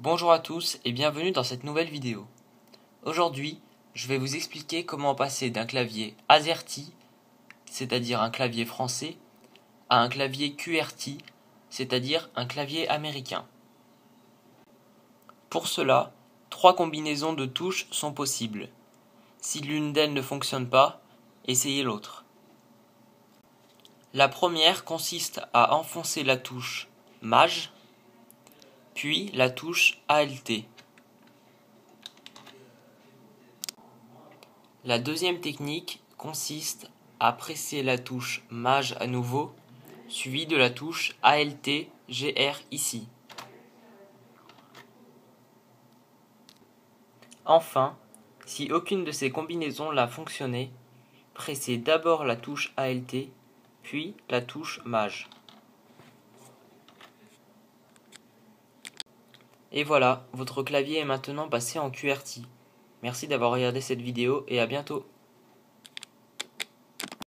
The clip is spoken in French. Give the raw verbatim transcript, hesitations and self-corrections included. Bonjour à tous et bienvenue dans cette nouvelle vidéo. Aujourd'hui, je vais vous expliquer comment passer d'un clavier AZERTY, c'est-à-dire un clavier français, à un clavier QWERTY, c'est-à-dire un clavier américain. Pour cela, trois combinaisons de touches sont possibles. Si l'une d'elles ne fonctionne pas, essayez l'autre. La première consiste à enfoncer la touche Maj, puis la touche A L T. La deuxième technique consiste à presser la touche Maj à nouveau, suivie de la touche A L T G R ici. Enfin, si aucune de ces combinaisons n'a fonctionné, pressez d'abord la touche A L T, puis la touche Maj. Et voilà, votre clavier est maintenant passé en QWERTY. Merci d'avoir regardé cette vidéo et à bientôt.